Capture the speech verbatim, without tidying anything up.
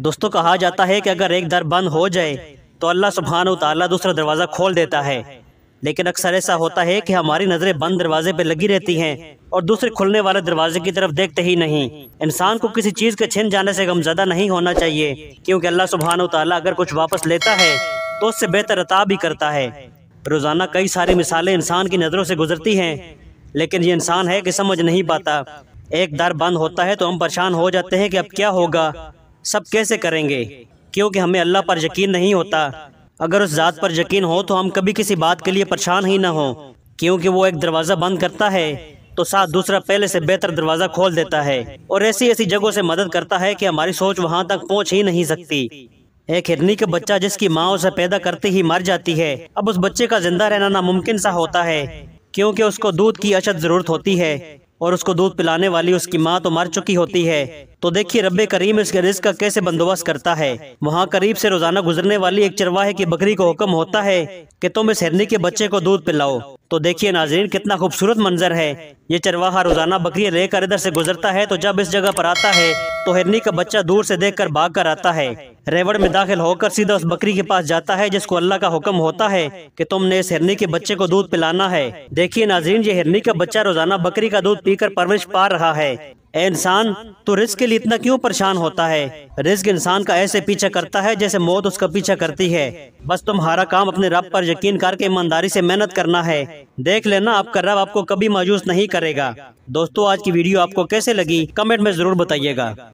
दोस्तों कहा जाता है कि अगर एक दर बंद हो जाए तो अल्लाह सुब्हानहू तआला दूसरा दरवाज़ा खोल देता है, लेकिन अक्सर ऐसा होता है कि हमारी नज़रें बंद दरवाजे पर लगी रहती हैं और दूसरे खुलने वाले दरवाजे की तरफ देखते ही नहीं। इंसान को किसी चीज़ के छिन जाने से गमज़दा नहीं होना चाहिए, क्योंकि अल्लाह सुब्हानहू तआला अगर कुछ वापस लेता है तो उससे बेहतर अता भी करता है। रोज़ाना कई सारी मिसालें इंसान की नज़रों से गुजरती हैं, लेकिन ये इंसान है कि समझ नहीं पाता। एक दर बंद होता है तो हम परेशान हो जाते हैं कि अब क्या होगा, सब कैसे करेंगे, क्योंकि हमें अल्लाह पर यकीन नहीं होता। अगर उस ज़ात पर यकीन हो तो हम कभी किसी बात के लिए परेशान ही ना हो, क्योंकि वो एक दरवाज़ा बंद करता है तो साथ दूसरा पहले से बेहतर दरवाज़ा खोल देता है और ऐसी ऐसी जगहों से मदद करता है कि हमारी सोच वहाँ तक पहुँच ही नहीं सकती। एक हिरनी का बच्चा जिसकी माँ उसे पैदा करते ही मर जाती है, अब उस बच्चे का जिंदा रहना नामुमकिन सा होता है, क्योंकि उसको दूध की अशद ज़रूरत होती है और उसको दूध पिलाने वाली उसकी माँ तो मर चुकी होती है। तो देखिए रब्बे करीम इसके रिज़्क़ का कैसे बंदोबस्त करता है। वहाँ करीब से रोज़ाना गुजरने वाली एक चरवाहे की बकरी को हुक्म होता है कि तुम इस हिरनी के बच्चे को दूध पिलाओ। तो देखिए नाज़रीन कितना खूबसूरत मंजर है। ये चरवाहा रोज़ाना बकरी लेकर इधर से गुजरता है, तो जब इस जगह पर आता है तो हिरनी का बच्चा दूर से देखकर भाग कर आता है, रेवड़ में दाखिल होकर सीधा उस बकरी के पास जाता है जिसको अल्लाह का हुक्म होता है कि तुमने इस हिरनी के बच्चे को दूध पिलाना है। देखिए नाज़रीन ये हिरनी का बच्चा रोज़ाना बकरी का दूध पीकर परवरिश पा रहा है। ए इंसान, तो रिस्क के लिए इतना क्यों परेशान होता है? रिस्क इंसान का ऐसे पीछा करता है जैसे मौत उसका पीछा करती है। बस तुम्हारा काम अपने रब पर यकीन करके ईमानदारी से मेहनत करना है। देख लेना आपका रब आपको कभी मायूस नहीं करेगा। दोस्तों आज की वीडियो आपको कैसे लगी कमेंट में जरूर बताइएगा।